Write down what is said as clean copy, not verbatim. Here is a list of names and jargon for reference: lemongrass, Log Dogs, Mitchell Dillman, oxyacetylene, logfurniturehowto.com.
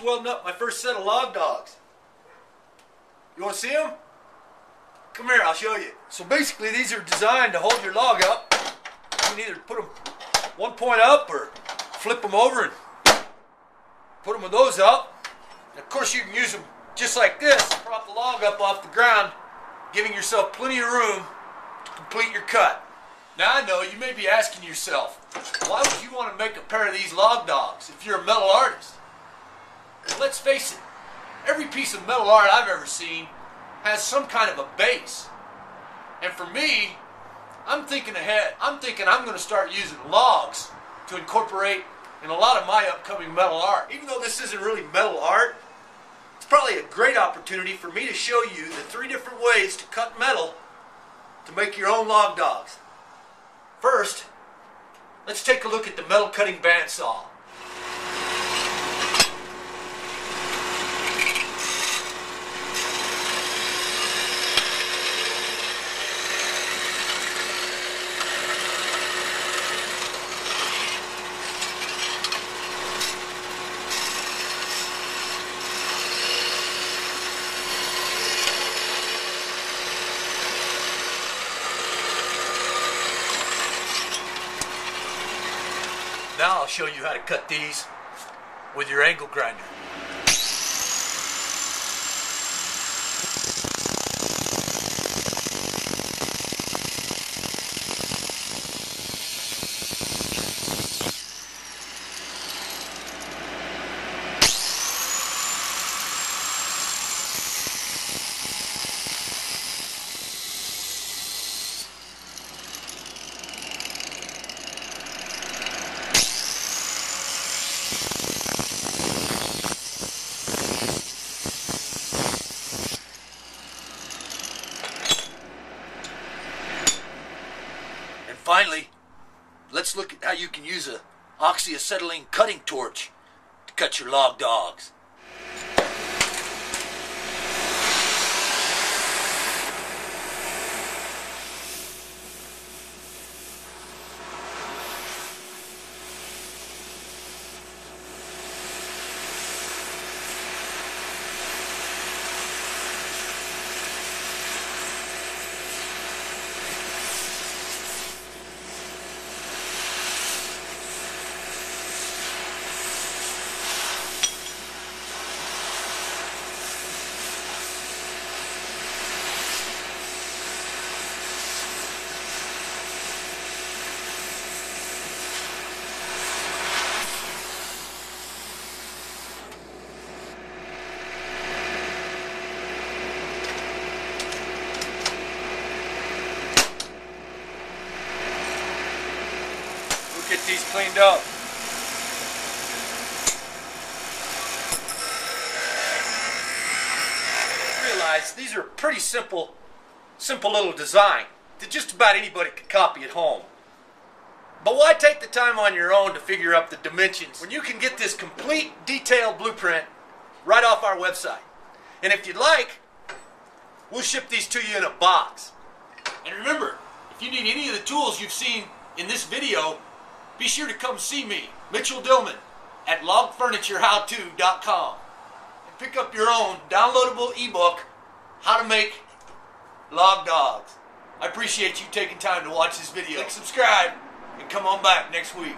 just welding up my first set of log dogs. You want to see them? Come here, I'll show you. So basically these are designed to hold your log up. You can either put them one point up or flip them over and put them with those up. And of course you can use them just like this, prop the log up off the ground, giving yourself plenty of room to complete your cut. Now I know you may be asking yourself, why would you want to make a pair of these log dogs if you're a metal artist? Well, let's face it, every piece of metal art I've ever seen has some kind of a base. And for me, I'm thinking ahead. I'm thinking I'm going to start using logs to incorporate in a lot of my upcoming metal art. Even though this isn't really metal art, it's probably a great opportunity for me to show you the three different ways to cut metal to make your own log dogs. First, let's take a look at the metal cutting bandsaw. Now I'll show you how to cut these with your angle grinder. Finally, let's look at how you can use a oxyacetylene cutting torch to cut your log dogs. Get these cleaned up. Realize these are a pretty simple little design that just about anybody could copy at home. But why take the time on your own to figure up the dimensions when you can get this complete detailed blueprint right off our website? And if you'd like, we'll ship these to you in a box. And remember, if you need any of the tools you've seen in this video, be sure to come see me, Mitchell Dillman, at logfurniturehowto.com and pick up your own downloadable ebook, How to Make Log Dogs. I appreciate you taking time to watch this video. Click subscribe and come on back next week.